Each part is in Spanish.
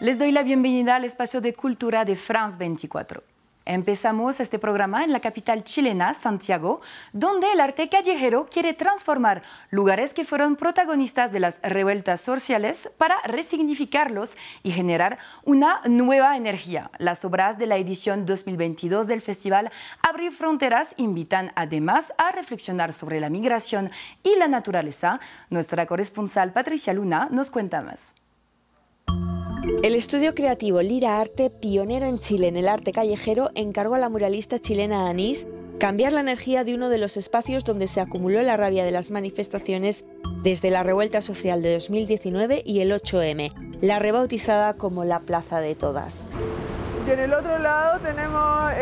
Les doy la bienvenida al espacio de cultura de France 24. Empezamos este programa en la capital chilena, Santiago, donde el arte callejero quiere transformar lugares que fueron protagonistas de las revueltas sociales para resignificarlos y generar una nueva energía. Las obras de la edición 2022 del festival Abrir Fronteras invitan además a reflexionar sobre la migración y la naturaleza. Nuestra corresponsal Patricia Luna nos cuenta más. El estudio creativo Lira Arte, pionero en Chile en el arte callejero, encargó a la muralista chilena Anís cambiar la energía de uno de los espacios donde se acumuló la rabia de las manifestaciones desde la revuelta social de 2019 y el 8M, la rebautizada como la Plaza de Todas. Y en el otro lado tenemos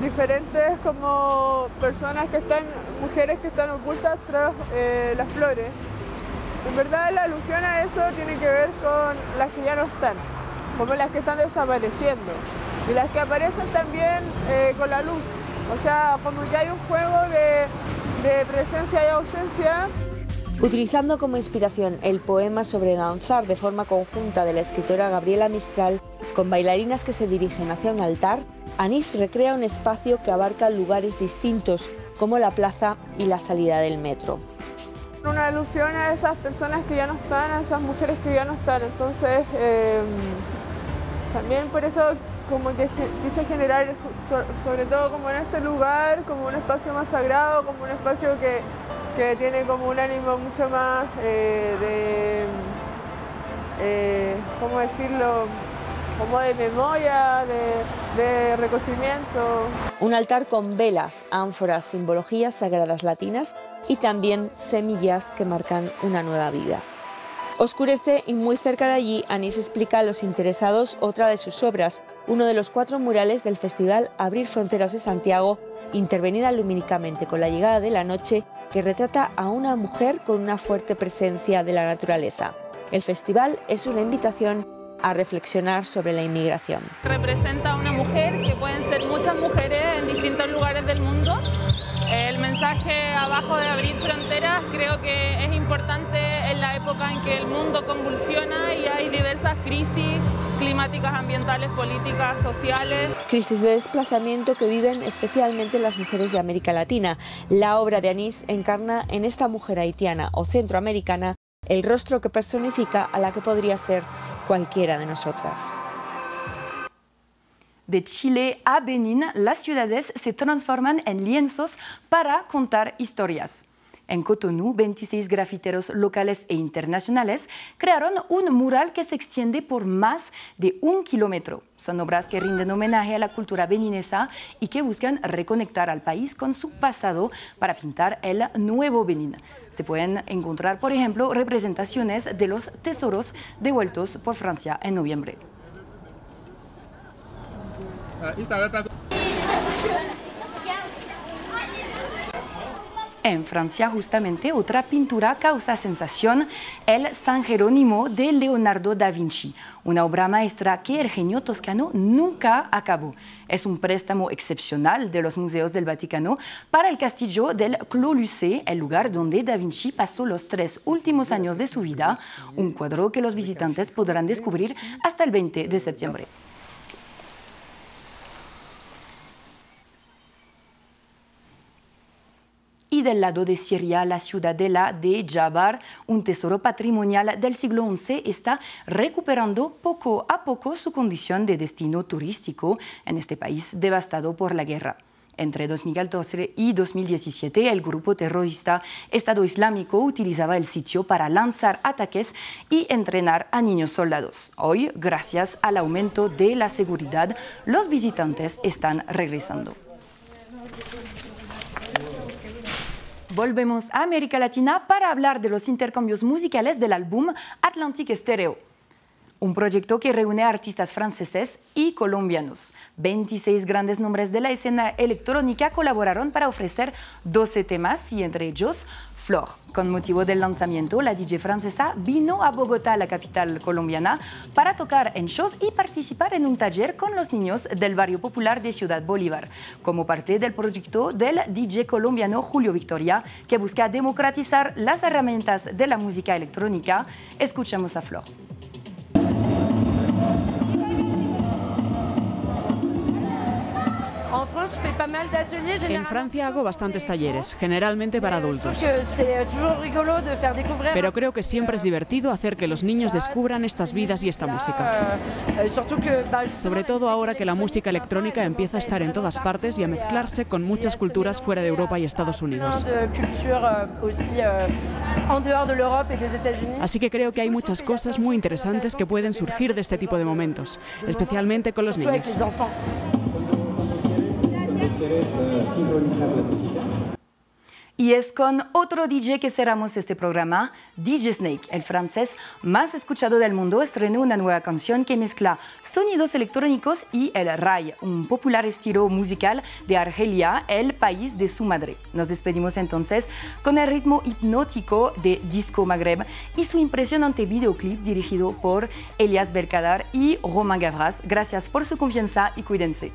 diferentes como personas que están, mujeres que están ocultas tras las flores. En verdad la alusión a eso tiene que ver con las que ya no están, como las que están desapareciendo. Y las que aparecen también con la luz. O sea, como que hay un juego de presencia y ausencia. Utilizando como inspiración el poema sobre danzar de forma conjunta de la escritora Gabriela Mistral, con bailarinas que se dirigen hacia un altar, Anís recrea un espacio que abarca lugares distintos, como la plaza y la salida del metro. Una alusión a esas personas que ya no están, a esas mujeres que ya no están, entonces también por eso como que quise generar, sobre todo como en este lugar, como un espacio más sagrado, como un espacio que tiene como un ánimo mucho más ¿cómo decirlo? Como de memoria, de recogimiento. Un altar con velas, ánforas, simbologías sagradas latinas y también semillas que marcan una nueva vida. Oscurece y muy cerca de allí Anís explica a los interesados otra de sus obras, uno de los 4 murales del festival Abrir Fronteras de Santiago, intervenida lumínicamente con la llegada de la noche, que retrata a una mujer con una fuerte presencia de la naturaleza. El festival es una invitación a reflexionar sobre la inmigración. Representa a una mujer, que pueden ser muchas mujeres en distintos lugares del mundo. El mensaje abajo de Abrir Fronteras creo que es importante en la época en que el mundo convulsiona y hay diversas crisis climáticas, ambientales, políticas, sociales. Crisis de desplazamiento que viven especialmente las mujeres de América Latina. La obra de Anís encarna en esta mujer haitiana o centroamericana el rostro que personifica a la que podría ser cualquiera de nosotras. De Chile a Benín, las ciudades se transforman en lienzos para contar historias. En Cotonou, 26 grafiteros locales e internacionales crearon un mural que se extiende por más de 1 kilómetro. Son obras que rinden homenaje a la cultura beninesa y que buscan reconectar al país con su pasado para pintar el nuevo Benín. Se pueden encontrar, por ejemplo, representaciones de los tesoros devueltos por Francia en noviembre. En Francia, justamente, otra pintura causa sensación, el San Jerónimo de Leonardo da Vinci, una obra maestra que el genio toscano nunca acabó. Es un préstamo excepcional de los museos del Vaticano para el Castillo del Clos-Lucé, el lugar donde da Vinci pasó los 3 últimos años de su vida, un cuadro que los visitantes podrán descubrir hasta el 20 de septiembre. Y del lado de Siria, la ciudadela de Jabar, un tesoro patrimonial del siglo XI, está recuperando poco a poco su condición de destino turístico en este país devastado por la guerra. Entre 2014 y 2017, el grupo terrorista Estado Islámico utilizaba el sitio para lanzar ataques y entrenar a niños soldados. Hoy, gracias al aumento de la seguridad, los visitantes están regresando. Volvemos a América Latina para hablar de los intercambios musicales del álbum Atlantic Stereo, un proyecto que reúne a artistas franceses y colombianos. 26 grandes nombres de la escena electrónica colaboraron para ofrecer 12 temas y entre ellos Flor. Con motivo del lanzamiento, la DJ francesa vino a Bogotá, la capital colombiana, para tocar en shows y participar en un taller con los niños del barrio popular de Ciudad Bolívar, como parte del proyecto del DJ colombiano Julio Victoria, que busca democratizar las herramientas de la música electrónica. Escuchemos a Flor. En Francia hago bastantes talleres, generalmente para adultos. Pero creo que siempre es divertido hacer que los niños descubran estas vidas y esta música. Sobre todo ahora que la música electrónica empieza a estar en todas partes y a mezclarse con muchas culturas fuera de Europa y Estados Unidos. Así que creo que hay muchas cosas muy interesantes que pueden surgir de este tipo de momentos, especialmente con los niños. Y es con otro DJ que cerramos este programa. DJ Snake, el francés más escuchado del mundo, estrenó una nueva canción que mezcla sonidos electrónicos y el Rai, un popular estilo musical de Argelia, el país de su madre. Nos despedimos entonces con el ritmo hipnótico de Disco Maghreb y su impresionante videoclip dirigido por Elias Belkadar y Romain Gavras. Gracias por su confianza y cuídense.